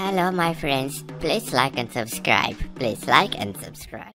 Hello my friends, please like and subscribe. Please like and subscribe.